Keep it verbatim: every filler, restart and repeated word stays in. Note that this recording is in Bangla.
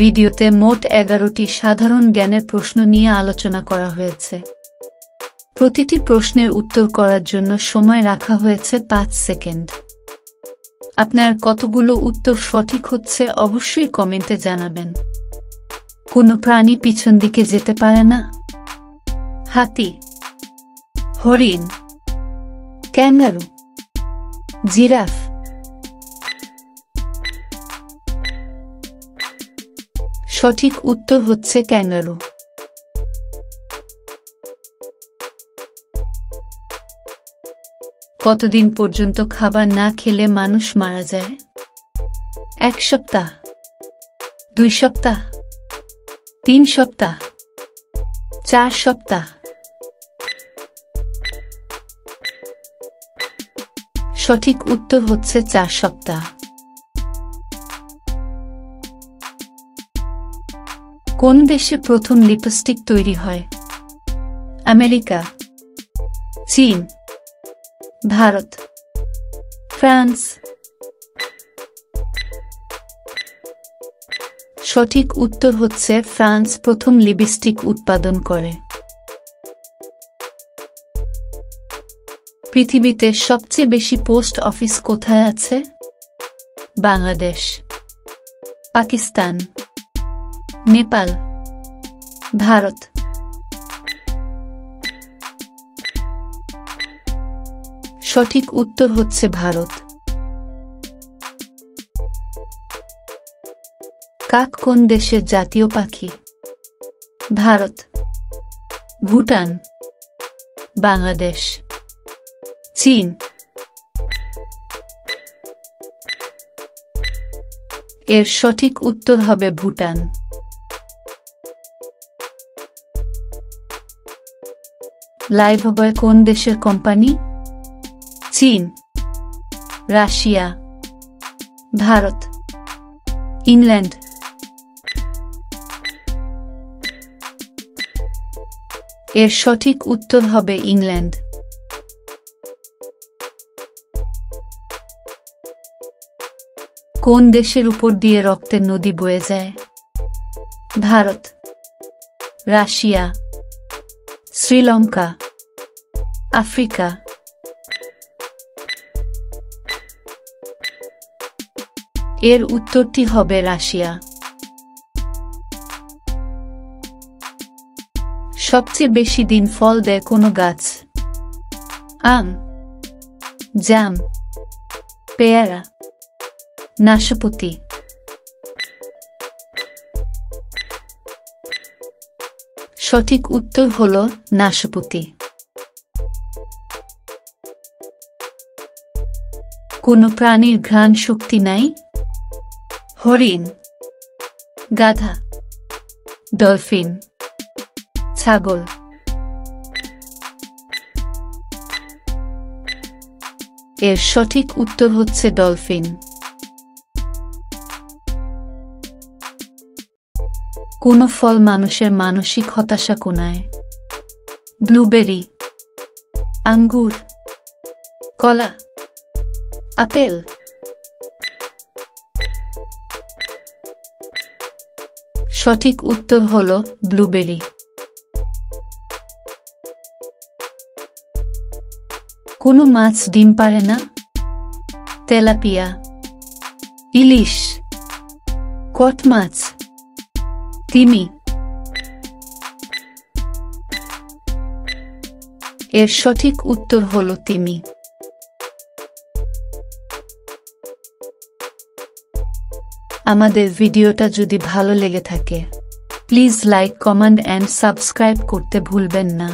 ভিডিওতে মোট এগারোটি সাধারণ জ্ঞানের প্রশ্ন নিয়ে আলোচনা করা হয়েছে। প্রতিটি প্রশ্নের উত্তর করার জন্য সময় রাখা হয়েছে পাঁচ সেকেন্ড। আপনার কতগুলো উত্তর সঠিক হচ্ছে অবশ্যই কমেন্টে জানাবেন। কোনো প্রাণী পিছন দিকে যেতে পারে না? হাতি, হরিণ, ক্যাঙ্গারু, জিরাফ। সঠিক উত্তর হচ্ছে ক্যাঙ্গারু। কতদিন পর্যন্ত খাবার না খেলে মানুষ মারা যায়? এক সপ্তাহ, দুই সপ্তাহ, তিন সপ্তাহ, চার সপ্তাহ। সঠিক উত্তর হচ্ছে চার সপ্তাহ। কোন দেশে প্রথম লিপস্টিক তৈরি হয়? আমেরিকা, চীন, ভারত, ফ্রান্স। সঠিক উত্তর হচ্ছে ফ্রান্স প্রথম লিপস্টিক উৎপাদন করে। পৃথিবীতে সবচেয়ে বেশি পোস্ট অফিস কোথায় আছে? বাংলাদেশ, পাকিস্তান, নেপাল, ভারত। সঠিক উত্তর হচ্ছে ভারত। কাক কোন দেশের জাতীয় পাখি? ভারত, ভুটান, বাংলাদেশ, চীন। এর সঠিক উত্তর হবে ভুটান। লাইভবয় কোন দেশের কোম্পানি? চীন, রাশিয়া, ভারত, ইংল্যান্ড। এর সঠিক উত্তর হবে ইংল্যান্ড। কোন দেশের উপর দিয়ে রক্তের নদী বয়ে যায়? Bharat, Russia, Sri Lanka, Africa. এর উত্তরটি হবে রাশিয়া। সবচেয়ে বেশি দিন ফল দেয় কোনো গাছ? আম, জাম, পেয়ারা, নাশপাতি। সঠিক উত্তর হল নাশপাতি। কোনো প্রাণীর ঘ্রাণ শক্তি নাই? হরিণ, গাধা, ডলফিন, ছাগল। এর সঠিক উত্তর হচ্ছে ডলফিন। কোন ফল মানুষের মানসিক হতাশা কমায়? ব্লুবেরি, আঙ্গুর, কলা, আপেল। সঠিক উত্তর হল ব্লুবেরি। কোন মাছ ডিম পারে না? তেলাপিয়া, ইলিশ, কট মাছ, তিমি। এর সঠিক উত্তর হল তিমি। আমাদের ভিডিওটা যদি ভালো লেগে থাকে please like, comment and subscribe করতে ভুলবেন না।